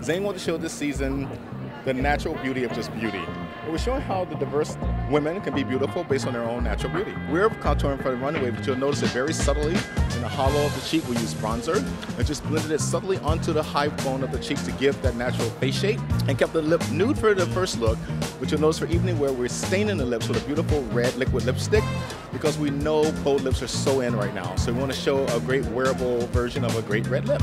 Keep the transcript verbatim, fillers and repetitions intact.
Zayn wanted to show this season the natural beauty of just beauty. It was showing how the diverse women can be beautiful based on their own natural beauty. We're contouring for the runway, but you'll notice it very subtly. In the hollow of the cheek, we use bronzer and just blended it subtly onto the high bone of the cheek to give that natural face shape, and kept the lip nude for the first look, which you'll notice for evening where we're staining the lips with a beautiful red liquid lipstick, because we know bold lips are so in right now. So we want to show a great wearable version of a great red lip.